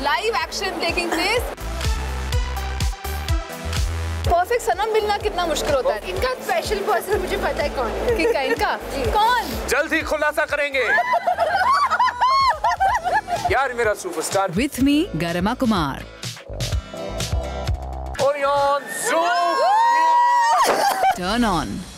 live action taking place. Perfect सनम मिलना कितना मुश्किल होता है. इनका special person मुझे पता है कौन है. किसका इनका? कौन? जल्द ही खुलासा करेंगे. यार मेरा superstar. With me Garima Kumar. और Turn on.